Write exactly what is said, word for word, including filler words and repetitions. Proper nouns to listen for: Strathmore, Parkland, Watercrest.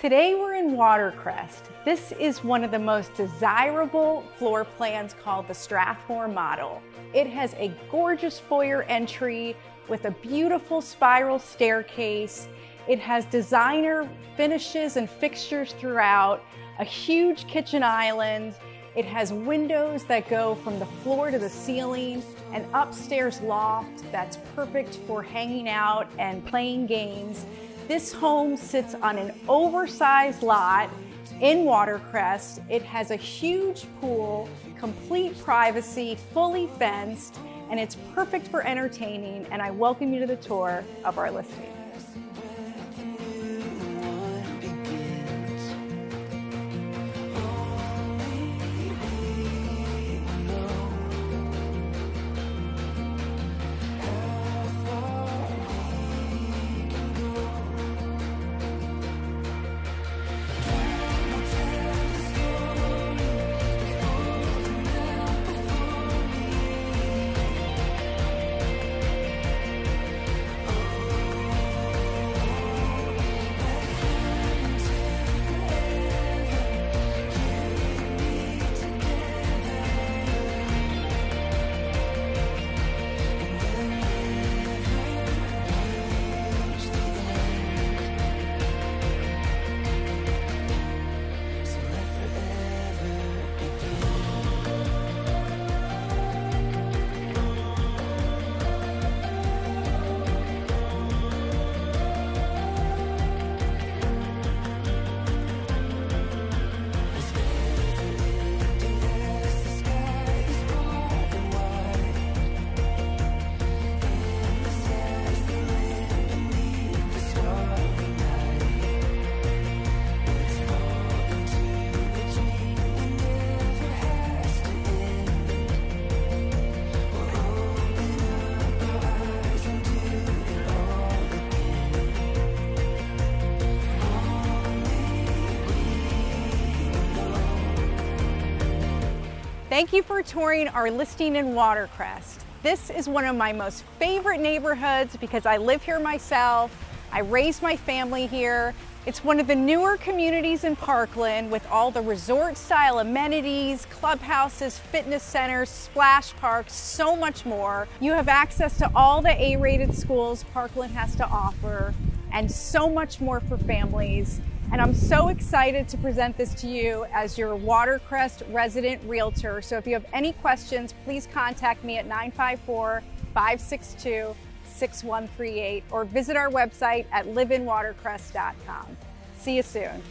Today we're in Watercrest. This is one of the most desirable floor plans called the Strathmore model. It has a gorgeous foyer entry with a beautiful spiral staircase. It has designer finishes and fixtures throughout, a huge kitchen island. It has windows that go from the floor to the ceiling, an upstairs loft that's perfect for hanging out and playing games. This home sits on an oversized lot in Watercrest. It has a huge pool, complete privacy, fully fenced, and it's perfect for entertaining. And I welcome you to the tour of our listing. Thank you for touring our listing in Watercrest. This is one of my most favorite neighborhoods because I live here myself. I raise my family here. It's one of the newer communities in Parkland with all the resort style amenities, clubhouses, fitness centers, splash parks, so much more. You have access to all the A-rated schools Parkland has to offer and so much more for families. And I'm so excited to present this to you as your Watercrest resident realtor. So if you have any questions, please contact me at nine five four, five six two, six one three eight or visit our website at live in watercrest dot com. See you soon.